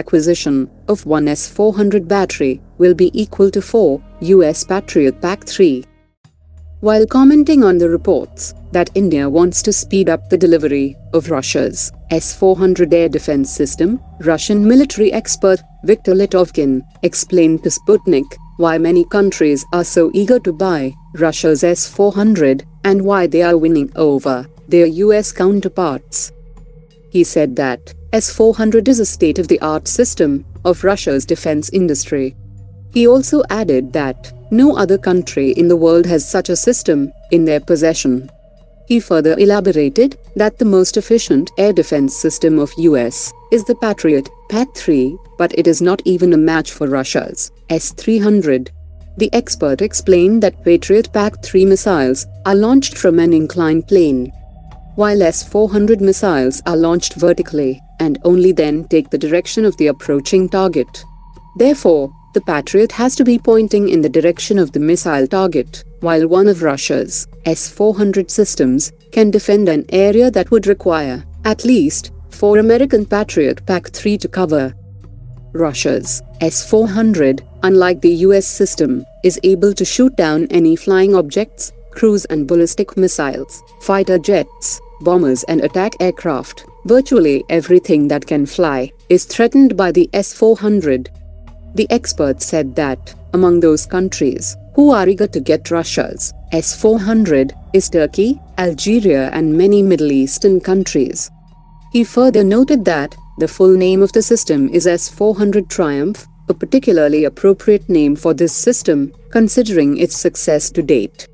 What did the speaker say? acquisition of one S-400 battery will be equal to 4 US Patriot PAC-3. While commenting on the reports that India wants to speed up the delivery of Russia's S-400 air defense system, Russian military expert Viktor Litovkin explained to Sputnik why many countries are so eager to buy Russia's S-400 and why they are winning over their US counterparts. He said that S-400 is a state-of-the-art system of Russia's defense industry. He also added that no other country in the world has such a system in their possession. He further elaborated that the most efficient air defense system of US is the Patriot PAC-3, but it is not even a match for Russia's S-300. The expert explained that Patriot PAC-3 missiles are launched from an inclined plane, while S-400 missiles are launched vertically and only then take the direction of the approaching target. Therefore, the Patriot has to be pointing in the direction of the missile target, while one of Russia's S-400 systems can defend an area that would require at least 4 American Patriot PAC-3 to cover. Russia's S-400, unlike the US system, is able to shoot down any flying objects, cruise and ballistic missiles, fighter jets, bombers and attack aircraft. Virtually everything that can fly is threatened by the S-400. The expert said that, among those countries who are eager to get Russia's S-400, is Turkey, Algeria and many Middle Eastern countries. He further noted that the full name of the system is S-400 Triumph, a particularly appropriate name for this system, considering its success to date.